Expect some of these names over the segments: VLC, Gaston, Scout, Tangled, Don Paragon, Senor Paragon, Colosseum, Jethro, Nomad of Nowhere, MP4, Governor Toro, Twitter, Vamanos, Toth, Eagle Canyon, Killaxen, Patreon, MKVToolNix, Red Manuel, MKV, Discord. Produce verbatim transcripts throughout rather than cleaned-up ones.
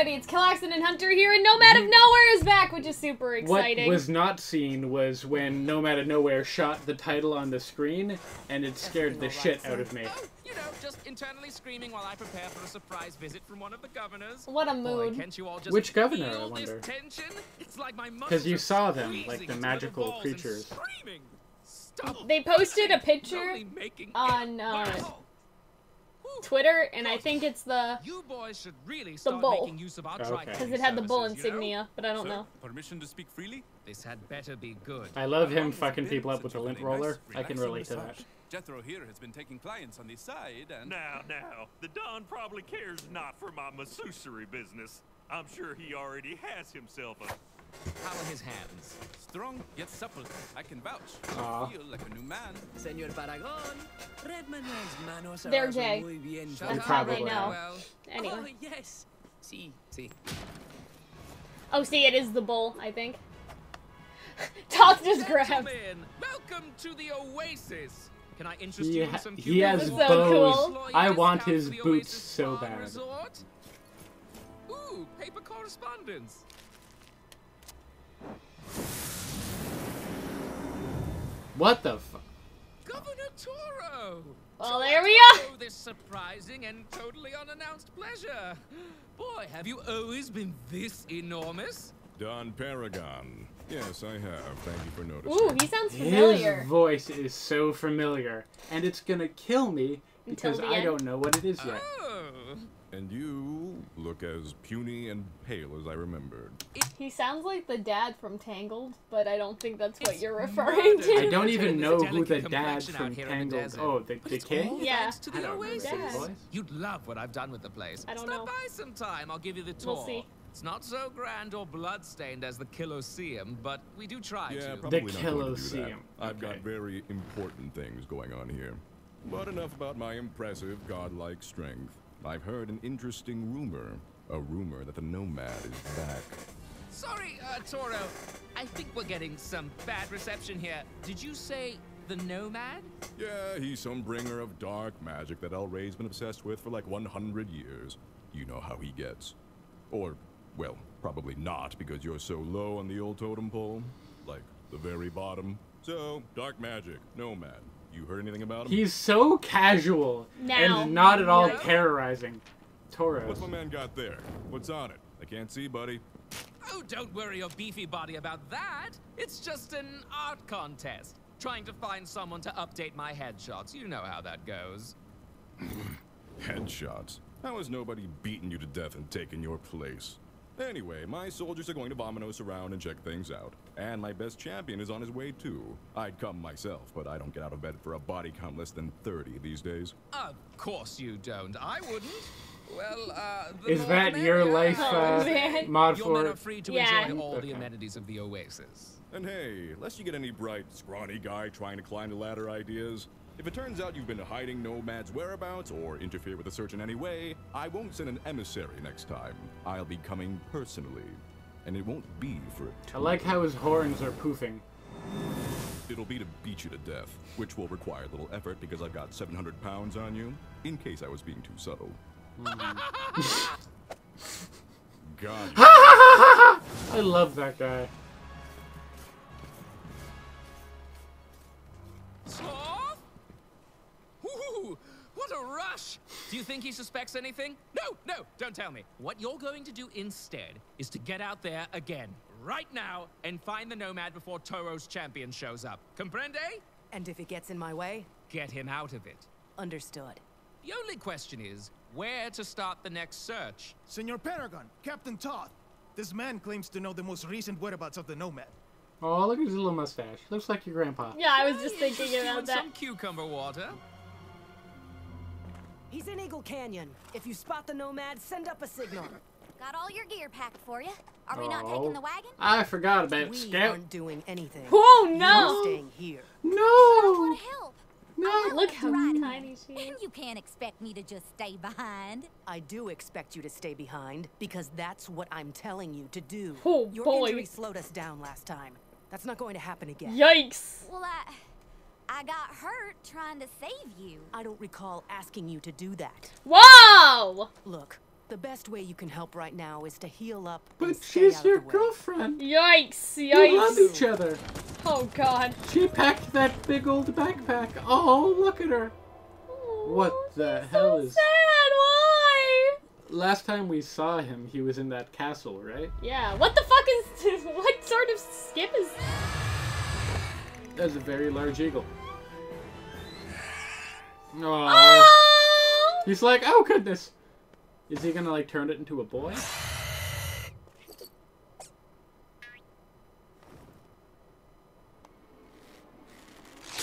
everybody, it's Killaxen and Hunter here, and Nomad of Nowhere is back, which is super exciting. What was not seen was when Nomad of Nowhere shot the title on the screen, and it scared the shit out of me. Oh, you know, just internally screaming while I prepare for a surprise visit from one of the governors. What a mood. Boy, can't you all just Which governor, I wonder? Because like you saw them, like the magical the creatures. They posted a picture on uh, Twitter, and I think it's the you boys should really the bull, because oh, okay. it had the bull insignia, but I don't Sir, know. Permission to speak freely? This had better be good. I love him fucking people up with a lint roller. I can relate to that. Jethro here has been taking clients on the side, and now, now, the Don probably cares not for my masseusery business. I'm sure he already has himself a. How are his hands? Strong yet supple. I can vouch. I feel like a new man. Senor Paragon, Red Manuel's manos are They're gay. Muy bien. That's how they know. Anyway. Oh, yes. See, see. Oh, see, it is the bull, I think. Toth just grabbed. Welcome to the Oasis. Can I interest yeah, you in some curious? He has bows. So cool. I want his boots so bad. Resort? Ooh, paper correspondence. What the fuck? Governor Toro! Well, there we are! This surprising and totally unannounced pleasure. Boy, have you always been this enormous? Don Paragon. Yes, I have. Thank you for noticing. Ooh, he sounds familiar. His voice is so familiar. And it's gonna kill me because I end. don't know what it is yet. Oh. And you look as puny and pale as I remembered. He sounds like the dad from Tangled, but I don't think that's what it's you're referring murder. to. I don't even know who the dad from Tangled. Oh, the, the king? Yeah. To the I don't Oasis. Dad. You'd love what I've done with the place. I don't Stop know. by sometime. I'll give you the tour. We'll see. It's not so grand or bloodstained as the Colosseum, but we do try yeah, to. The Colosseum. I've okay. got very important things going on here. But enough about my impressive godlike strength. I've heard an interesting rumor. A rumor that the Nomad is back. Sorry, uh, Toro. I think we're getting some bad reception here. Did you say the Nomad? Yeah, he's some bringer of dark magic that El Rey's been obsessed with for like one hundred years. You know how he gets. Or, well, probably not, because you're so low on the old totem pole. Like, the very bottom. So, dark magic, Nomad. You heard anything about him? He's so casual now. and not at all no. terrorizing. Toro. What's my man got there? What's on it? I can't see, buddy. Oh, don't worry your beefy body about that. It's just an art contest. Trying to find someone to update my headshots. You know how that goes. Headshots? How has nobody beaten you to death and taken your place? Anyway, my soldiers are going to Vamanos around and check things out. And my best champion is on his way too. I'd come myself, but I don't get out of bed for a body count less than thirty these days. Of course you don't. I wouldn't. Well, uh... Is that your life, uh, oh, mod for... Your men are free to yeah. enjoy all okay. the amenities of the Oasis. And hey, lest you get any bright, scrawny guy trying to climb the ladder ideas, if it turns out you've been hiding Nomad's whereabouts or interfere with the search in any way, I won't send an emissary next time. I'll be coming personally. And it won't be for a I like how his horns are poofing. It'll be to beat you to death, which will require little effort because I've got seven hundred pounds on you, in case I was being too subtle. God. I love that guy. What a rush! Do you think he suspects anything? No, no, don't tell me. What you're going to do instead is to get out there again, right now, and find the Nomad before Toro's champion shows up. Comprende? And if he gets in my way? Get him out of it. Understood. The only question is, where to start the next search? Senor Paragon, Captain Toth. This man claims to know the most recent whereabouts of the Nomad. Oh, look at his little mustache. Looks like your grandpa. Yeah, I was just hey, thinking about that. Some cucumber water. He's in Eagle Canyon. If you spot the Nomad, send up a signal. Got all your gear packed for you. Are we oh, not taking the wagon? I forgot about we Scout. Aren't doing anything. Oh no! Staying here. No. I want help. No, look how tiny she is. And you can't expect me to just stay behind. I do expect you to stay behind because that's what I'm telling you to do. Oh boy. Your injury slowed us down last time. That's not going to happen again. Yikes. Well, I. I got hurt trying to save you. I don't recall asking you to do that. Whoa! Look, The best way you can help right now is to heal up. But she's your girlfriend. Yikes, yikes. They love each other. Oh, God. She packed that big old backpack. Oh, look at her. Oh, what the hell so is... sad. Why? Last time we saw him, he was in that castle, right? Yeah. What the fuck is... what sort of skip is... That's a very large eagle. Aww. Oh! He's like, oh, goodness. Is he gonna, like, turn it into a boy?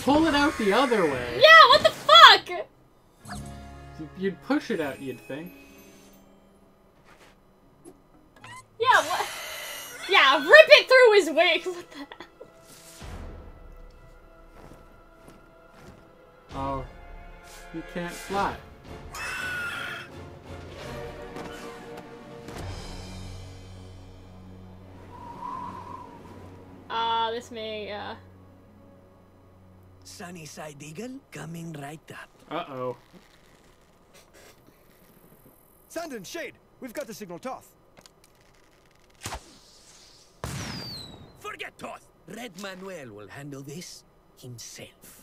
Pull it out the other way! Yeah, what the fuck?! You'd push it out, you'd think. Yeah, what? Yeah, rip it through his wig! What the hell? Oh. You can't fly. Ah, uh, this may, uh... Sunny Side Eagle, coming right up. Uh-oh. Sand and shade! We've got the signal, Toth. Forget Toth! Red Manuel will handle this himself.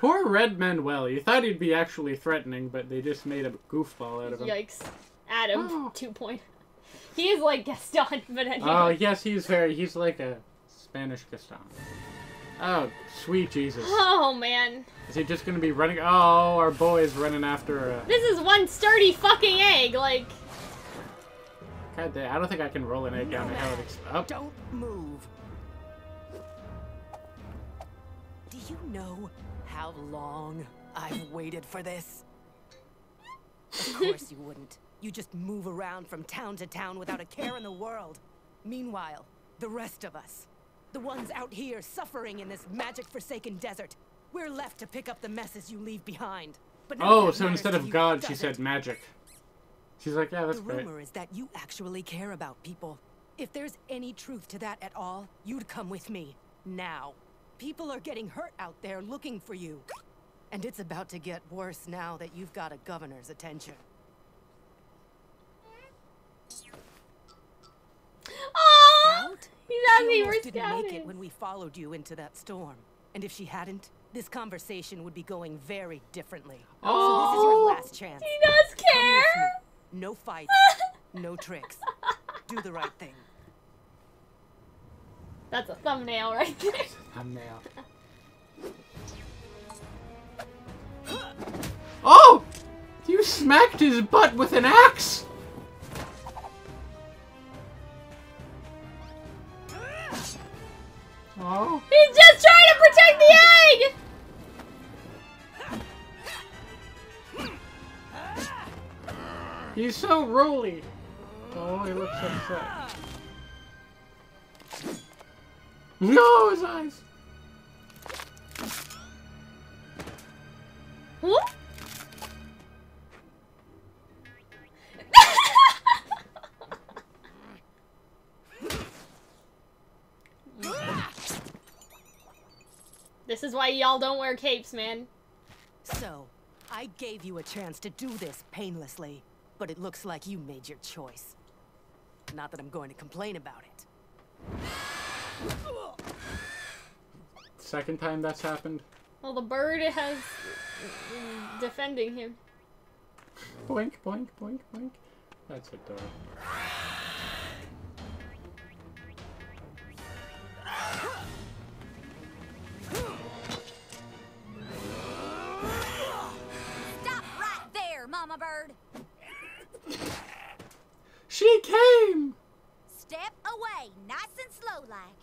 Poor Red Manuel. You thought he'd be actually threatening, but they just made a goofball out of him. Yikes. Adam, oh. two point. He is like Gaston, but anyway. Oh, yes, he's very... he's like a Spanish Gaston. Oh, sweet Jesus. Oh, man. Is he just gonna be running... oh, our boy's running after a... this is one sturdy fucking egg, like... God damn, I don't think I can roll an egg down and how it explodes. Don't move. Do you know how long I've waited for this? Of course you wouldn't. You just move around from town to town without a care in the world. Meanwhile, the rest of us, the ones out here suffering in this magic-forsaken desert, we're left to pick up the messes you leave behind. But oh, so instead of God, she said magic. She's like, yeah, that's great. The rumor is that you actually care about people. If there's any truth to that at all, you'd come with me, now. People are getting hurt out there looking for you. And it's about to get worse now that you've got a governor's attention. Oh, she almost didn't make it when we followed you into that storm. And if she hadn't, this conversation would be going very differently. Oh, so this is your last chance. He does care. No fights, no tricks. Do the right thing. That's a thumbnail right there. That's a thumbnail. Oh! You smacked his butt with an axe. Oh. He's just trying to protect the egg! He's so roly. Oh, he looks upset. No, his eyes! Huh? This is why y'all don't wear capes, man. So, I gave you a chance to do this painlessly, but it looks like you made your choice. Not that I'm going to complain about it. Second time that's happened. Well, the bird has... defending him. Boink, boink, boink, boink. That's adorable. Mama bird. She came. Step away, nice and slow like.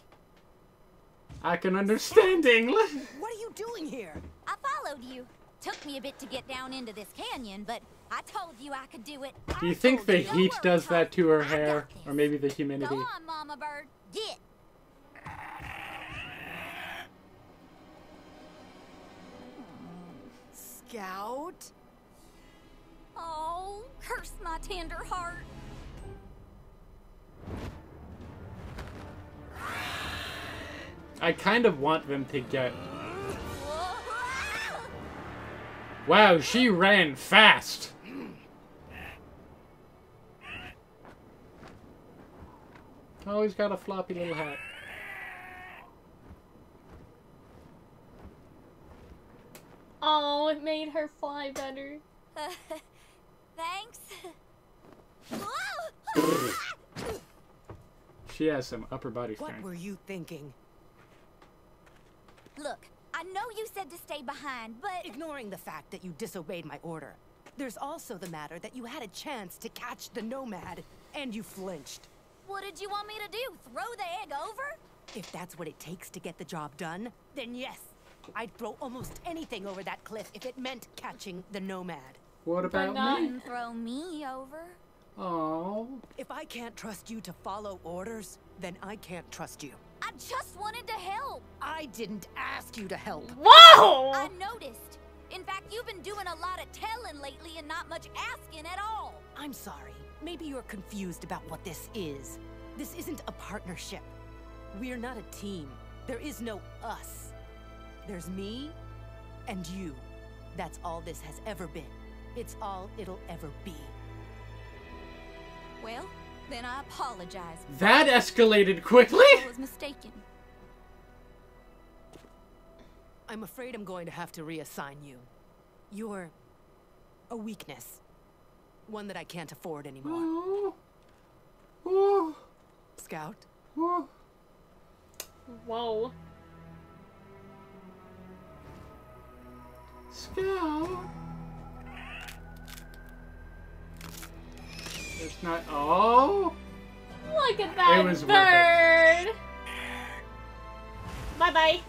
I can understand English. What are you doing here? I followed you. Took me a bit to get down into this canyon, but I told you I could do it. Do you I think the you heat worry, does that to her hair, or maybe the humidity? Go on, Mama bird. Get. Scout. Oh, curse my tender heart. I kind of want them to get... Wow, she ran fast. Oh, he's got a floppy little hat. Oh, it made her fly better. Uh, thanks. Whoa! She has some upper body strength. What were you thinking? Look, I know you said to stay behind, but... Ignoring the fact that you disobeyed my order. There's also the matter that you had a chance to catch the Nomad, and you flinched. What did you want me to do? Throw the egg over? If that's what it takes to get the job done, then yes. I'd throw almost anything over that cliff if it meant catching the Nomad. What about me? Not throw me over. Oh. If I can't trust you to follow orders, then I can't trust you. I just wanted to help. I didn't ask you to help. Whoa! I noticed. In fact, you've been doing a lot of telling lately and not much asking at all. I'm sorry. Maybe you're confused about what this is. This isn't a partnership. We're not a team. There is no us. There's me and you. That's all this has ever been. It's all it'll ever be. Well, then I apologize. That escalated quickly? I was mistaken. I'm afraid I'm going to have to reassign you. You're a weakness. One that I can't afford anymore. Oh. Oh. Scout? Oh. Whoa. Scout. It's not. Oh! Look at that it was bird! Bye bye.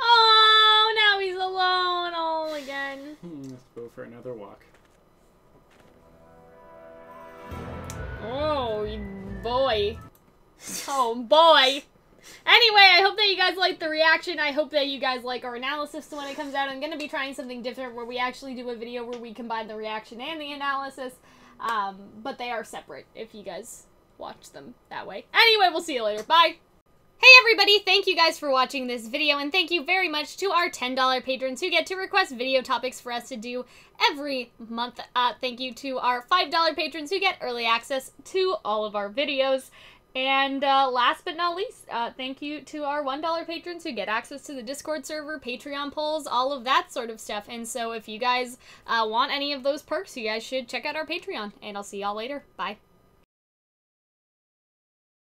Oh, now he's alone all again. Hmm, let's go for another walk. Oh boy! Oh boy! Anyway, I hope that you guys liked the reaction. I hope that you guys like our analysis when it comes out. I'm going to be trying something different where we actually do a video where we combine the reaction and the analysis. Um, but they are separate if you guys watch them that way. Anyway, we'll see you later. Bye! Hey everybody, thank you guys for watching this video, and thank you very much to our ten dollar patrons who get to request video topics for us to do every month. Uh, thank you to our five dollar patrons who get early access to all of our videos. And uh, last but not least, uh, thank you to our one dollar patrons who get access to the Discord server, Patreon polls, all of that sort of stuff. And so if you guys uh, want any of those perks, you guys should check out our Patreon. And I'll see y'all later. Bye.